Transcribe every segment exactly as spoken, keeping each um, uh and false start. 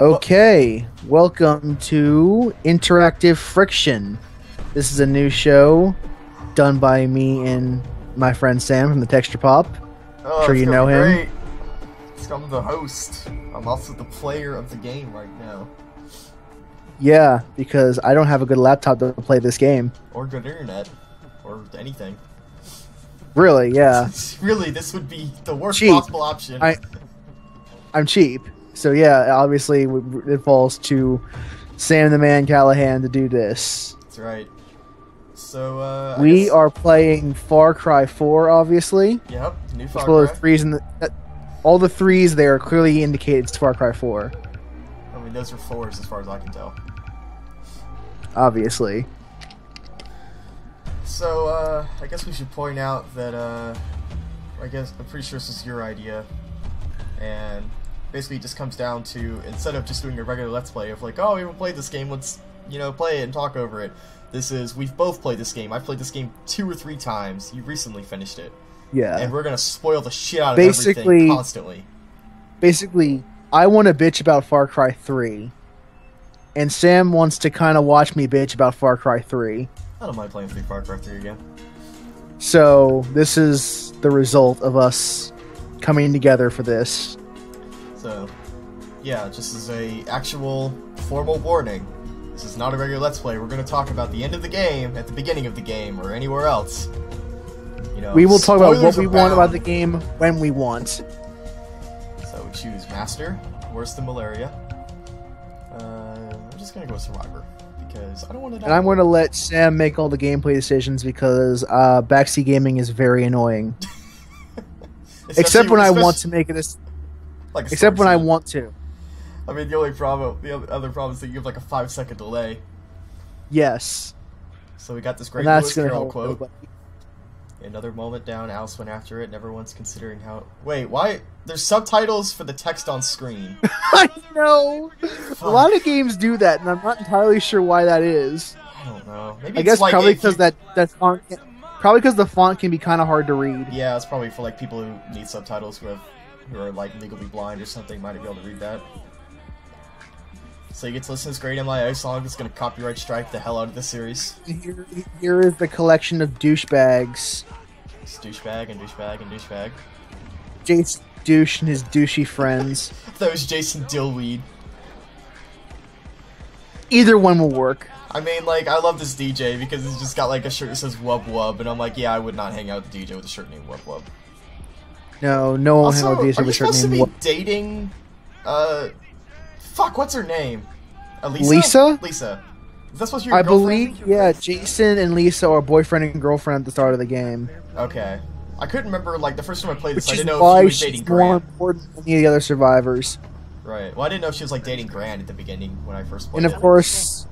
Okay, welcome to Interactive Friction. This is a new show done by me and my friend Sam from the Texture Pop. Oh, I'm sure you know him. So I'm the host. I'm also the player of the game right now. Yeah, because I don't have a good laptop to play this game. Or good internet. Or anything. Really, yeah. Really, this would be the worst cheap. possible option. I, I'm cheap. So yeah, obviously it falls to Sam the Man Callahan to do this. That's right. So uh, we guess... are playing Far Cry four, obviously. Yep, new Far Cry. Well, threes in the, uh, all the threes there clearly indicate it's Far Cry four. I mean, those are fours as far as I can tell. Obviously. So uh, I guess we should point out that uh, I guess I'm pretty sure this is your idea, and. Basically, it just comes down to, instead of just doing a regular Let's Play of like, oh, we haven't played this game, let's, you know, play it and talk over it. This is, we've both played this game. I've played this game two or three times. You recently finished it. Yeah. And we're going to spoil the shit out of basically, everything constantly. Basically, I want to bitch about Far Cry three. And Sam wants to kind of watch me bitch about Far Cry three. I don't mind playing through Far Cry three again. So, this is the result of us coming together for this. So, yeah, just as a actual formal warning, this is not a regular Let's Play. We're going to talk about the end of the game, at the beginning of the game, or anywhere else. You know, we will talk about what we abound. want about the game when we want. So we choose Master, worse than Malaria. Uh, I'm just going to go with Survivor, because I don't want to die. And I'm going to let Sam make all the gameplay decisions, because uh, backseat gaming is very annoying. Except when I want to make this... Like Except when scene. I want to. I mean, the only problem, the other problem is that you have like a five second delay. Yes. So we got this great Lewis Carroll quote. Nobody. Another moment down, Alice went after it, never once considering how. Wait, why? There's subtitles for the text on screen. I know. Fuck. A lot of games do that, and I'm not entirely sure why that is. I don't know. Maybe I it's guess like probably because you... that that font, can, probably because the font can be kind of hard to read. Yeah, it's probably for like people who need subtitles with. Who are like legally blind or something might be able to read that. So you get to listen to this great M I O song that's gonna copyright strike the hell out of this series. Here, here is the collection of douchebags. It's douchebag and douchebag and douchebag. Jason Douche and his douchey friends. That was Jason Dillweed. Either one will work. I mean, like, I love this D J because he's just got like a shirt that says Wub Wub, and I'm like, yeah, I would not hang out with a D J with a shirt named Wub Wub. No, no one also, had a decent shirt named. Are you supposed to be dating? Uh, fuck, what's her name? Elisa? Lisa? Lisa. Is that supposed to be your I girlfriend? believe, yeah, Jason and Lisa are boyfriend and girlfriend at the start of the game. Okay. I couldn't remember, like, the first time I played this, Which I didn't know if she was dating Grant. More important than any of the other survivors. Right. Well, I didn't know if she was, like, dating Grant at the beginning when I first played it. And, of it. course,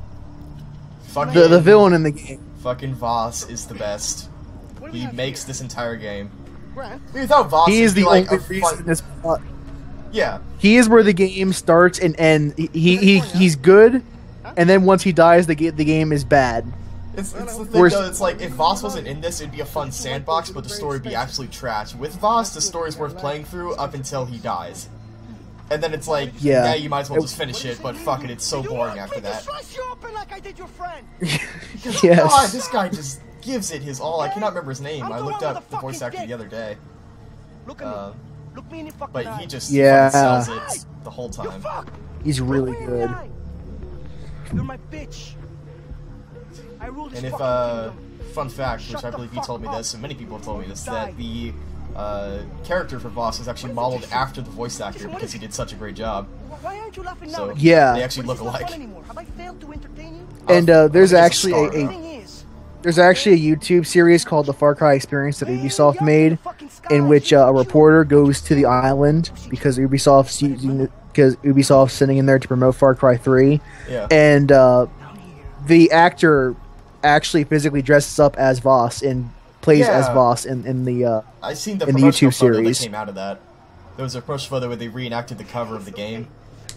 fucking the, the villain in the game. Fucking Vaas is the best. He makes this entire game. Without Voss, he is the like only reason this plot. Yeah, he is where the game starts and ends. He he, he he's good, and then once he dies, the the game is bad. It's, it's the thing though. It's like if Voss wasn't in this, it'd be a fun sandbox, but the story would be absolutely trash. With Voss, the story's worth playing through up until he dies, and then it's like yeah, now you might as well just finish it. But fuck it, it's so boring after that. Yes. God, this guy just. Gives it his all. I cannot remember his name. I looked up the voice actor the other day. Uh, but he just yeah. sells it the whole time. He's really good. You're my bitch. I rule this. And if uh, fun fact, which I believe you told me this, and many people have told me this, that the uh, character for Voss is actually modeled after the voice actor because he did such a great job. Why aren't you laughing now? So yeah, they actually look alike. Have I failed to entertain you? And uh, there's actually a. a There's actually a YouTube series called The Far Cry Experience that Ubisoft made, in which uh, a reporter goes to the island because Ubisoft's using, because Ubisoft's sending in there to promote Far Cry three, yeah. and uh, the actor actually physically dresses up as Voss and plays yeah. as Voss in in the uh, I seen the in the YouTube series. That came out of that. There was a promotional photo where they reenacted the cover of the game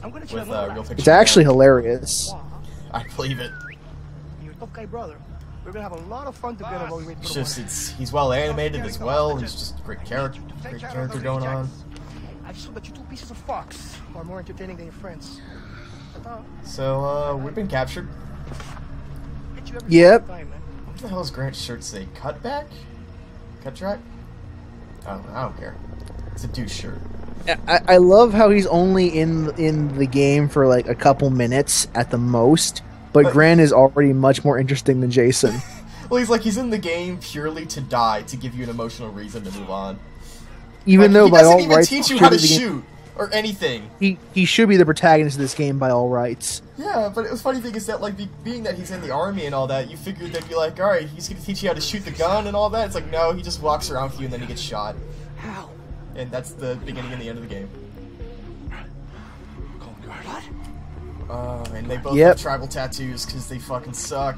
with uh, real pictures. It's actually hilarious. I believe it. You're a tough guy, brother. We're gonna have a lot of fun together while we wait for it's just, it's, he's well animated as well. He's just a great character, great character going on. I saw that you two pieces of fox are more entertaining than your friends. So, uh, we've been captured. Yep. What the hell is Grant's shirt say? Cutback? Cut track? Oh, I don't care. It's a douche shirt. I, I love how he's only in in the game for like a couple minutes at the most, but, but Grant is already much more interesting than Jason. Well, he's like he's in the game purely to die, to give you an emotional reason to move on. Even like, though he by doesn't all even rights, teach you how to shoot or anything. He he should be the protagonist of this game by all rights. Yeah, but it was funny thing is that like the, being that he's in the army and all that, you figured they'd be like, all right, he's gonna teach you how to shoot the gun and all that. It's like no, he just walks around for you and then he gets shot. How? And that's the beginning and the end of the game. What? Uh, and they both yep. have tribal tattoos because they fucking suck.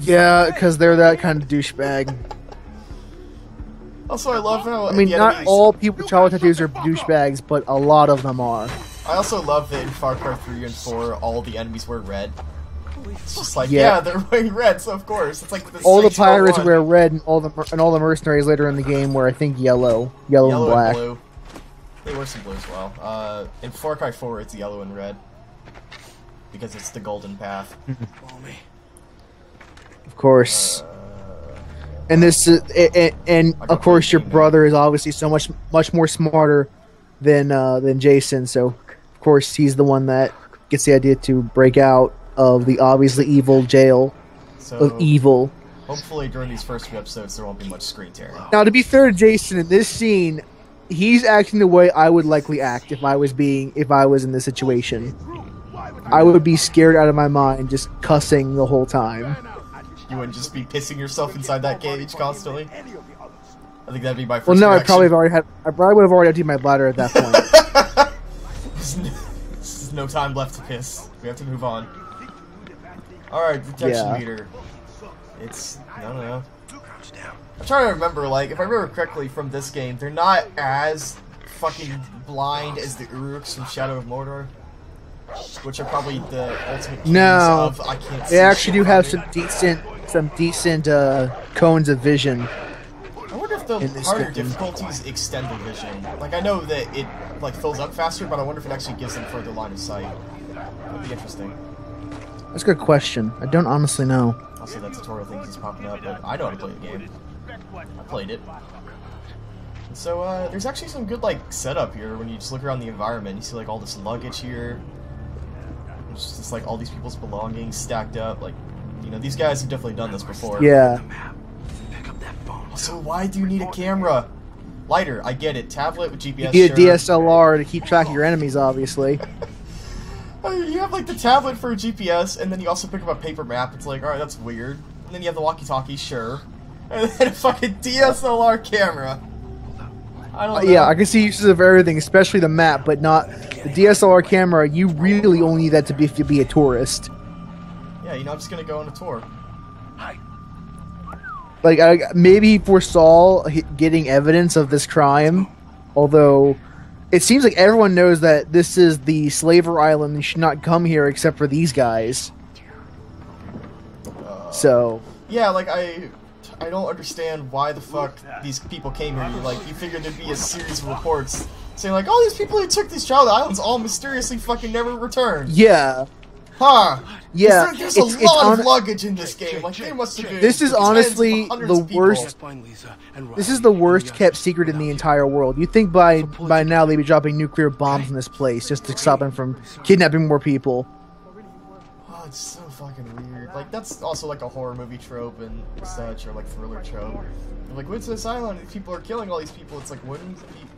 Yeah, because they're that kind of douchebag. Also, I love how... I mean, not all people with tribal tattoos are douchebags, but a lot of them are. I also love that in Far Cry three and four, all the enemies were red. It's just like, yeah, yeah they're wearing red, so of course. It's like the all the pirates wear red, and all the mer and all the mercenaries later in the game were, I think, yellow, yellow, yellow and black. And blue. They were some blue as well. Uh, in Far Cry four, it's yellow and red because it's the golden path. Of course. Uh, and this, is, it, it, and of course, your brother is obviously so much, much more smarter than uh, than Jason. So, of course, he's the one that gets the idea to break out of the obviously evil jail so, of evil. Hopefully during these first few episodes there won't be much screen tearing. Now to be fair to Jason, in this scene he's acting the way I would likely act if I was being if I was in this situation. I would be scared out of my mind just cussing the whole time. You wouldn't just be pissing yourself inside that cage constantly? I think that'd be my first Well no, reaction. I probably have already had I probably would have already emptied my bladder at that point. There's no time left to piss. We have to move on. Alright, detection yeah. meter. It's... I don't know. I'm trying to remember, like, if I remember correctly from this game, they're not as fucking blind as the Uruks from Shadow of Mordor, which are probably the ultimate keys no, of I can't see. They actually do have some decent, some decent uh, cones of vision. I wonder if the harder difficulties extend the vision. Like, I know that it, like, fills up faster, but I wonder if it actually gives them further line of sight. That'd be interesting. That's a good question. I don't honestly know. Also, that tutorial thing keeps popping up, but I know how to play the game. I played it. And so, uh, there's actually some good, like, setup here when you just look around the environment. You see, like, all this luggage here. It's just, it's, like, all these people's belongings stacked up. Like, you know, these guys have definitely done this before. Yeah. So why do you need a camera? Lighter, I get it. Tablet with G P S. You need a D S L R to keep track of your enemies, obviously. You have, like, the tablet for a G P S, and then you also pick up a paper map. It's like, alright, that's weird. And then you have the walkie-talkie, sure. And then a fucking D S L R camera. I don't know. Uh, yeah, I can see uses of everything, especially the map, but not the D S L R camera. You really only need that to be, to be a tourist. Yeah, you know, I'm just gonna go on a tour. Like, I, maybe he foresaw getting evidence of this crime, although... It seems like everyone knows that this is the Slaver Island. You should not come here except for these guys. Uh, so yeah, like I, I don't understand why the fuck these people came here. Like you figured there'd be a series of reports saying like, "Oh, these people who took these child islands all mysteriously fucking never returned." Yeah. Huh. Yeah. There, there's it's, a lot of luggage in this game. Like they must have been. This is honestly the worst. This is the worst kept secret in the entire world. You think by by now they'd be dropping nuclear bombs in this place just to stop them from kidnapping more people. Oh, it's so fucking weird. Like that's also like a horror movie trope and such, or like thriller trope. They're like, what's this island? People are killing all these people. It's like, wouldn't people?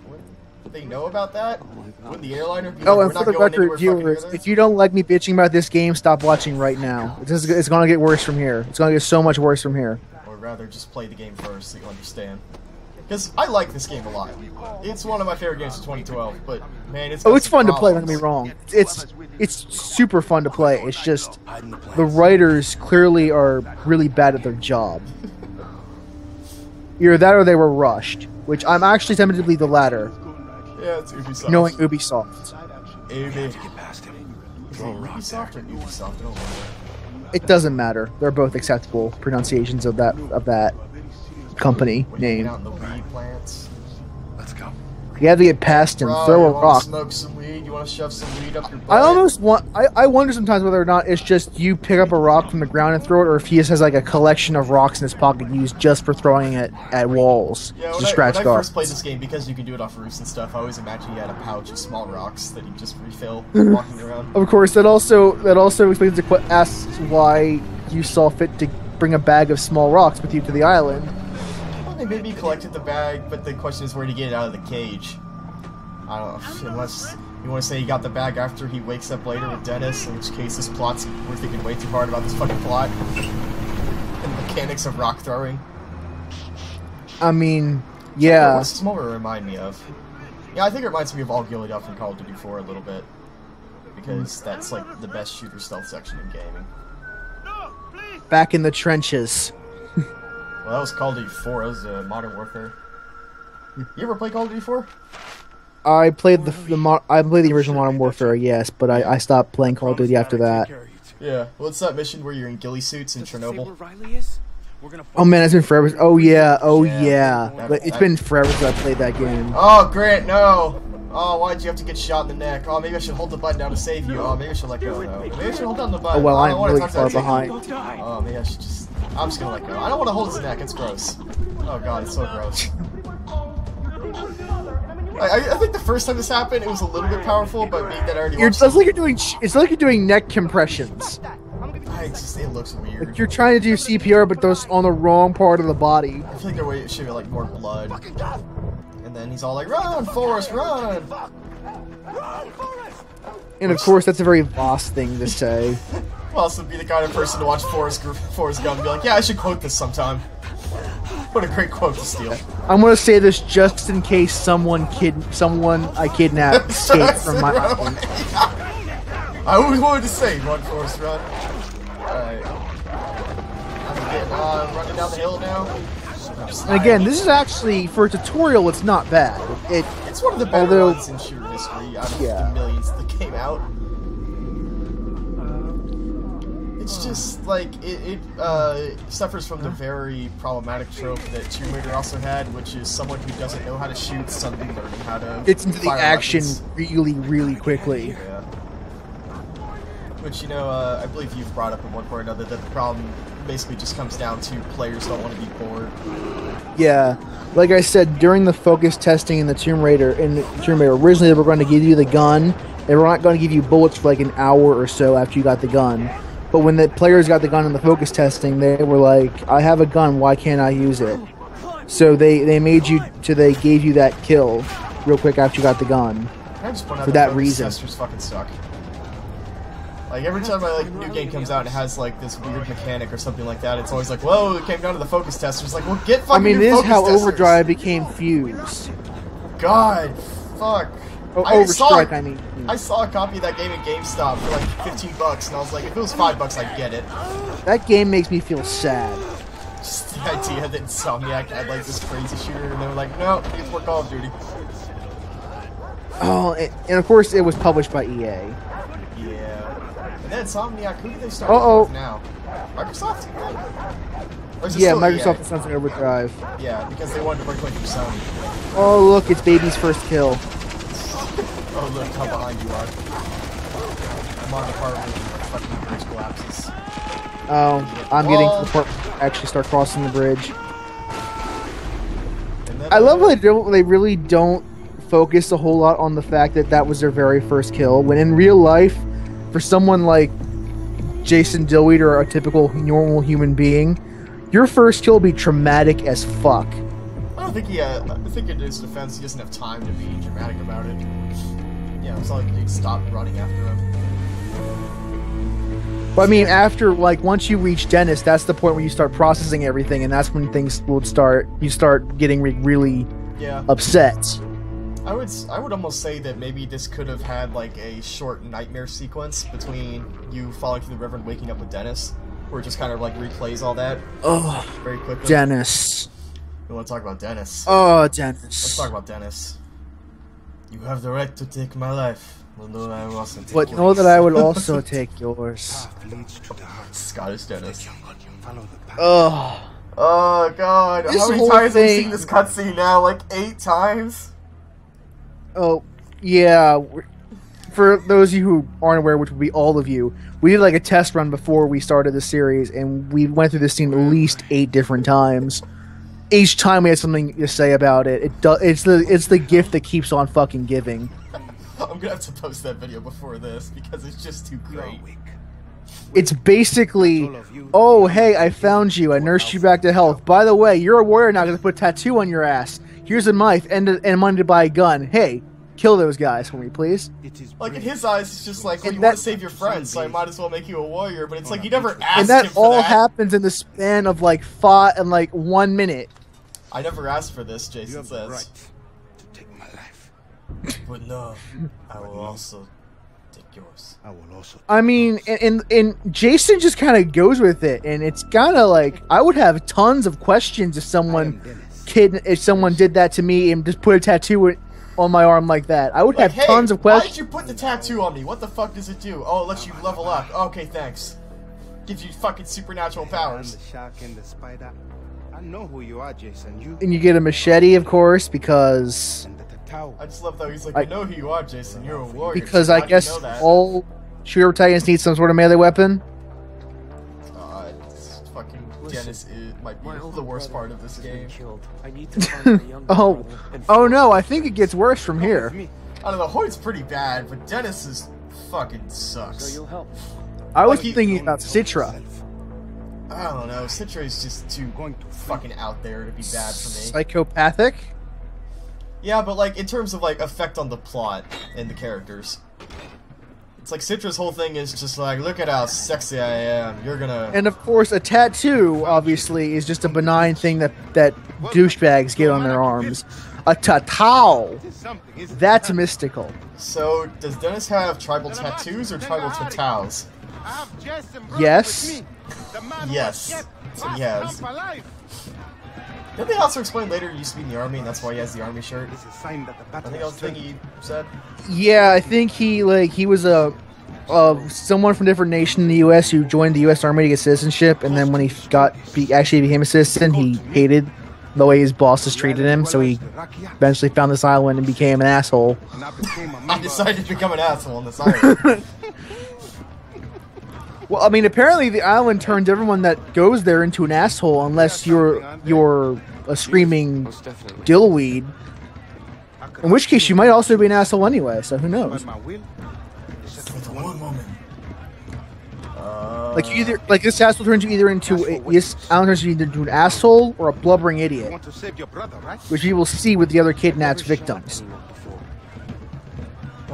They know about that? When the airliner be oh, like, and for the record, viewers, if you don't like me bitching about this game, stop watching right now. It's, just, it's gonna get worse from here. It's gonna get so much worse from here. Or rather, just play the game first so you understand. Because I like this game a lot. It's one of my favorite games of twenty twelve. But man, it's oh, it's fun problems. to play. Don't get me wrong. It's it's super fun to play. It's just the writers clearly are really bad at their job. Either that or they were rushed, which I'm actually tempted to believe the latter. Yeah, it's Ubisoft. Knowing Ubisoft. Ubisoft or Ubisoft? It doesn't matter. They're both acceptable pronunciations of that of that company name. Let's go. You have to get past him, Bro, throw a rock. Smoke some weed? You want to shove some weed up your butt? I almost want. I, I wonder sometimes whether or not it's just you pick up a rock from the ground and throw it, or if he just has like a collection of rocks in his pocket used just for throwing it at walls. Yeah, when, to I, scratch when I first played this game, because you could do it off roofs and stuff, I always imagined he had a pouch of small rocks that he just refill walking around. Of course, that also that also explains the asks why you saw fit to bring a bag of small rocks with you to the island. Maybe he collected the bag, but the question is where to get it out of the cage. I don't know, unless you want to say he got the bag after he wakes up later with Dennis, in which case this plot's, we're thinking way too hard about this fucking plot. And the mechanics of rock throwing. I mean, yeah. I know, what's more to remind me of? Yeah, I think it reminds me of All Gilded Up from Call of Duty four a little bit. Because that's like the best shooter stealth section in gaming. Back in the trenches. Well, that was Call of Duty four. That was uh, Modern Warfare. You ever play Call of Duty four? I played the the mo I played the original Modern Warfare, yes, but I, I stopped playing Call of Duty after that. Yeah. Well, it's that mission where you're in ghillie suits in Chernobyl. Oh man, it's been forever. Oh yeah. Oh yeah. yeah. That, it's been forever since I played that game. Oh Grant, no. Oh, why'd you have to get shot in the neck? Oh, maybe I should hold the button down to save you. Oh, maybe I should let go. No. Maybe I should hold down the button. Oh, well, I'm really far behind. Oh, maybe I should just... I'm just gonna let go. I don't want to hold his neck. It's gross. Oh, God, it's so gross. I, I think the first time this happened, it was a little bit powerful, but being that I already... You're, it's like you're doing... It's like you're doing neck compressions. I just, it looks weird. Like you're trying to do C P R, but those on the wrong part of the body. I feel like there way, should be, like, more blood. And then he's all like, run, Forrest, run! Run, Forrest! And of course, that's a very Vaas thing to say. Well, this would be the kind of person to watch Forrest, Forrest Gump and be like, yeah, I should quote this sometime. What a great quote to steal. I'm gonna say this just in case someone kid, someone I kidnapped escaped from my island. I always wanted to say, run, Forrest, run. Alright. I'm gonna get, uh, running down the hill now. And again, this is actually, for a tutorial, it's not bad. It, it's one of the better although, ones in shooter history out of yeah. the millions that came out. It's just, like, it, it uh, suffers from the very problematic trope that Tomb Raider also had, which is someone who doesn't know how to shoot suddenly learning how to It's into the action weapons. really, really quickly. Yeah. Which, you know, uh, I believe you've brought up in one point or another that the problem... basically just comes down to players don't want to be bored. Yeah, like I said, during the focus testing in the Tomb Raider, in the Tomb Raider, originally they were going to give you the gun, they were not going to give you bullets for like an hour or so after you got the gun. But when the players got the gun in the focus testing, they were like, I have a gun, why can't I use it? So they, they made you, so they gave you that kill real quick after you got the gun. I just for that reason. Fucking suck. Like, every time a like, new game comes out and it has, like, this weird mechanic or something like that, it's always like, whoa, it came down to the focus testers. Like, well, get fucking I mean, new this focus is how testers. Overdrive became Fuse. God, fuck. Oh, I Overstrike, saw, I mean. I saw a copy of that game at GameStop for, like, fifteen bucks, and I was like, if it was five bucks, I'd get it. That game makes me feel sad. Just the idea that Insomniac had, like, this crazy shooter, and they were like, no, it's for Call of Duty. Oh, and, and of course, it was published by E A. And then Insomniac, who do they start uh-oh. with now? Microsoft? Yeah, Microsoft is something Overdrive. Yeah, because they wanted to break away from Sony. Oh, look, it's Baby's first kill. Oh, look how behind you are. I'm on the part where the fucking bridge collapses. Oh, I'm getting to the part where I actually start crossing the bridge. I love how they, don't, they really don't focus a whole lot on the fact that that was their very first kill, when in real life, for someone like Jason Dillweed or a typical normal human being, your first kill will be traumatic as fuck. I don't think he, uh, I think in his defense, he doesn't have time to be dramatic about it. Yeah, it's not like he'd stop running after him. But I mean, after, like, once you reach Dennis, that's the point where you start processing everything, and that's when things will start, you start getting re really yeah. upset. I would I would almost say that maybe this could have had like a short nightmare sequence between you falling through the river and waking up with Dennis, where it just kind of like replays all that. Oh, very quickly. Dennis. You want to talk about Dennis? Oh, Dennis. Let's talk about Dennis. You have the right to take my life. Well, no, I will also take yours. But know that I will also take yours. Scottish Dennis. Oh. Oh God. This How many times have you seen this cutscene now? Like eight times. Oh, yeah. For those of you who aren't aware, which would be all of you, we did like a test run before we started the series, and we went through this scene at least eight different times. Each time we had something to say about it. It does. It's the it's the gift that keeps on fucking giving. I'm gonna have to post that video before this because it's just too great. It's basically, oh hey, I found you. I nursed you back to health. By the way, you're a warrior now. I'm gonna put a tattoo on your ass. Here's a knife and a, and money to buy a gun. Hey. Kill those guys for me, please. Like, in his eyes, it's just like, well, you want to save your friends, so I might as well make you a warrior, but it's like, you never asked him for that. And that all happens in the span of, like, five, and like, one minute. I never asked for this, Jason says. You have the right to take my life. But no, I will also take yours. I will also take yours. I mean, and, and Jason just kind of goes with it, and it's kind of like, I would have tons of questions if someone, kid, if someone did that to me and just put a tattoo in on my arm like that. I would like, have hey, tons of questions. Why did you put the tattoo on me? What the fuck does it do? Oh, it lets you level up. Okay, thanks. Gives you fucking supernatural powers. The shark and the spider. I know who you are, Jason. You and you get a machete, of course, because... I just love that he's like, I, I know who you are, Jason. You're a warrior. Because so I guess you know all shooter titans need some sort of melee weapon. Uh, it's fucking Dennis is... might be the worst part of this game. I need to find my younger oh, oh no! I think it gets worse from here. I don't know. Hoyt's pretty bad, but Dennis is fucking sucks. So you'll help. I was like thinking he, about Citra. I don't know. Citra is just too going fucking out there to be bad for me. Psychopathic. Yeah, but like in terms of like effect on the plot and the characters. It's like Citra's whole thing is just like, look at how sexy I am. You're gonna. And of course, a tattoo obviously is just a benign thing that that douchebags get on their arms. A tatau. That's mystical. So does Dennis have tribal tattoos or tribal tataus? Yes. Yes. So he has. Did they also explain later he used to be in the army and that's why he has the army shirt? I think that was the thing he said. Yeah, I think he like he was a, a someone from a different nation in the U S who joined the U S Army to get citizenship, and then when he got be, actually became a citizen, he hated the way his bosses treated him, so he eventually found this island and became an asshole. I decided to become an asshole on this island. Well, I mean, apparently the island turns everyone that goes there into an asshole, unless you're you're a screaming dillweed. In which case, you might also be an asshole anyway. So who knows? Like you either like this asshole turns you either into a, this island turns you either into an asshole or a blubbering idiot, which you will see with the other kidnapped victims.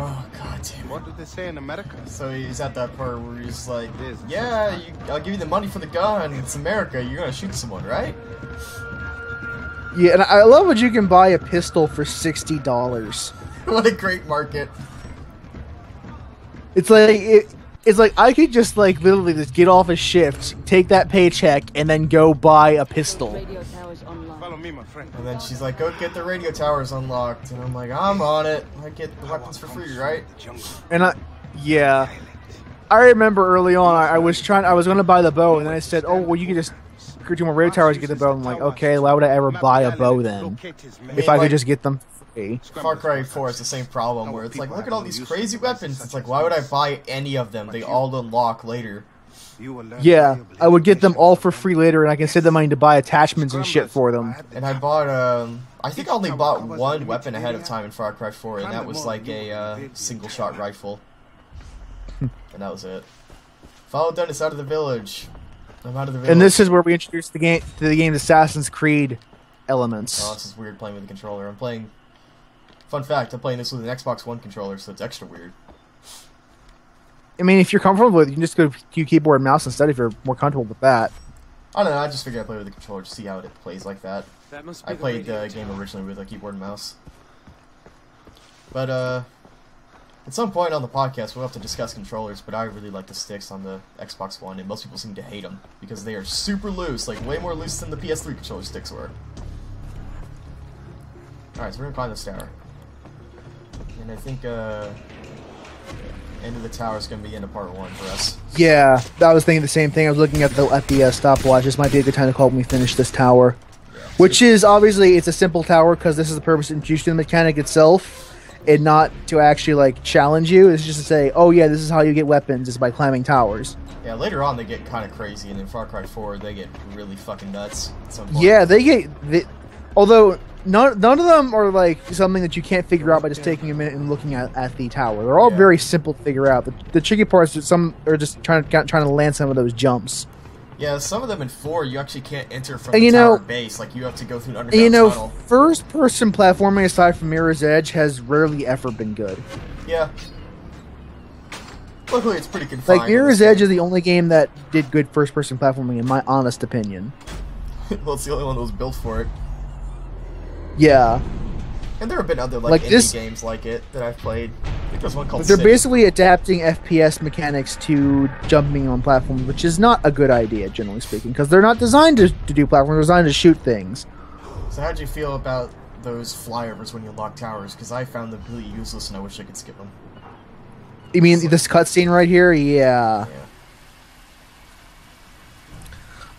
Oh, God damn it. What did they say in America? So he's at that part where he's like, yeah, you, I'll give you the money for the gun. It's America. You're going to shoot someone, right? Yeah, and I love that you can buy a pistol for sixty dollars. What a great market. It's like, it, it's like I could just like literally just get off a shift, take that paycheck, and then go buy a pistol. Follow me, my friend. And then she's like, go get the radio towers unlocked. And I'm like, I'm on it. I get the weapons for free, right? And I, yeah. I remember early on, I, I was trying, I was going to buy the bow. And then I said, oh, well, you can just go to my radio towers and get the bow. And I'm like, okay, why would I ever buy a bow then? If I could just get them free. Far Cry four has the same problem where it's like, look at all these crazy weapons. It's like, why would I buy any of them? They all unlock later. Yeah, I would get them all for free later, and I can save the money to buy attachments and shit for them. And I bought, um, I think I only bought one weapon ahead of time in Far Cry four, and that was like a uh, single-shot rifle. And that was it. Follow Dennis out of the village. I'm out of the village. And this is where we introduced the game to the game's Assassin's Creed elements. Oh, this is weird playing with the controller. I'm playing. Fun fact: I'm playing this with an Xbox One controller, so it's extra weird. I mean, if you're comfortable with it, you can just go to keyboard and mouse instead if you're more comfortable with that. I don't know, I just figured I'd play with the controller to see how it plays like that. That must be I played the, the game originally with a keyboard and mouse. But, uh, at some point on the podcast, we'll have to discuss controllers, but I really like the sticks on the Xbox One, and most people seem to hate them, because they are super loose, like way more loose than the P S three controller sticks were. Alright, so we're gonna climb this tower. And I think, uh... end of the tower is going to be into part one for us. Yeah, I was thinking the same thing. I was looking at the at the uh, stopwatch. This might be a good time to call when we finish this tower, yeah, which is obviously it's a simple tower because this is the purpose of introducing the mechanic itself. and not to actually like challenge you. It's just to say, oh yeah, this is how you get weapons, is by climbing towers. Yeah, later on they get kind of crazy, and in Far Cry four they get really fucking nuts at some point. Yeah, they get... They, although, none, none of them are like something that you can't figure out by just taking a minute and looking at, at the tower. They're all yeah. very simple to figure out. The, the tricky parts are, some, are just trying to, trying to land some of those jumps. Yeah, some of them in four you actually can't enter from and the you tower know, base. Like, you have to go through an underground you know, tunnel. First-person platforming aside from Mirror's Edge has rarely ever been good. Yeah. Luckily, it's pretty confined. Like, Mirror's Edge is the only game that did good first-person platforming, in my honest opinion. Well, it's the only one that was built for it. Yeah. And there have been other, like, like indie this, games like it that I've played. I think there's one called They're City. Basically adapting F P S mechanics to jumping on platforms, which is not a good idea, generally speaking, because they're not designed to, to do platforms, they're designed to shoot things. So how'd you feel about those flyovers when you lock towers? Because I found them completely useless and I wish I could skip them. You mean this cutscene right here? Yeah. yeah.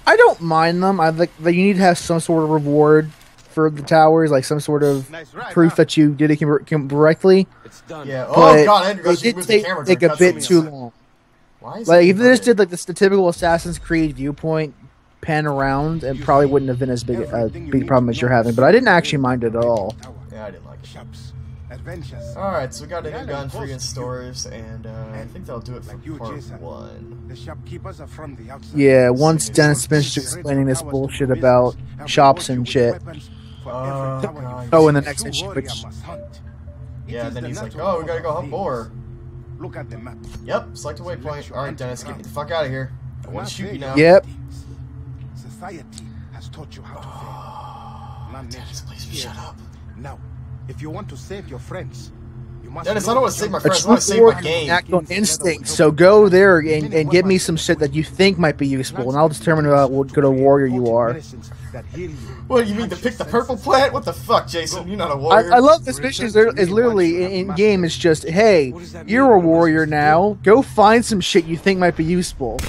I don't mind them. I like that you need to have some sort of reward for the towers, like some sort of nice ride, proof huh? that you did it correctly. It's done. Yeah. Oh but god, Andrew, it did take, the take a bit too aside. long. Why is like if they just did like the typical Assassin's Creed viewpoint pan around, it you probably wouldn't have been as big a uh, big problem as you're having. But I didn't actually mind it at all. Yeah, I didn't like it. Shops. Adventures. All right, so we got a new gun, free in stores, and uh, I think that'll do it for part one. The shopkeepers are from the outside. Yeah, once Dennis finished explaining this bullshit about shops and shit. Uh, nice. Oh, in the next issue, which... Yeah, and then he's like, oh, we gotta go hunt more. Look at the map. Yep, select a waypoint. All right, Dennis, get me the fuck out of here. I want to shoot you now. Yep. Society has taught you how to fail. Dennis, please shut up. Now. If you want to save your friends, you must. Dennis, I don't want to save my friends. I want to save my game. Instinct. So go there and, and get me some shit that you think might be useful, and I'll determine what good a warrior you are. What, you mean to pick the purple plant? What the fuck, Jason? You're not a warrior. I, I love this mission. Is literally in game. It's just, hey, you're a warrior now. Go find some shit you think might be useful.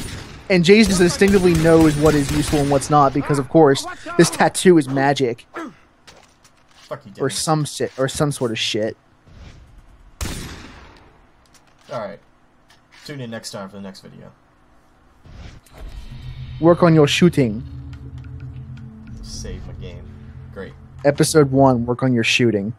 And Jason instinctively knows what is useful and what's not because, of course, this tattoo is magic. Or some shit, or some sort of shit. Alright. Tune in next time for the next video. Work on your shooting. Save my game. Great. Episode one, work on your shooting.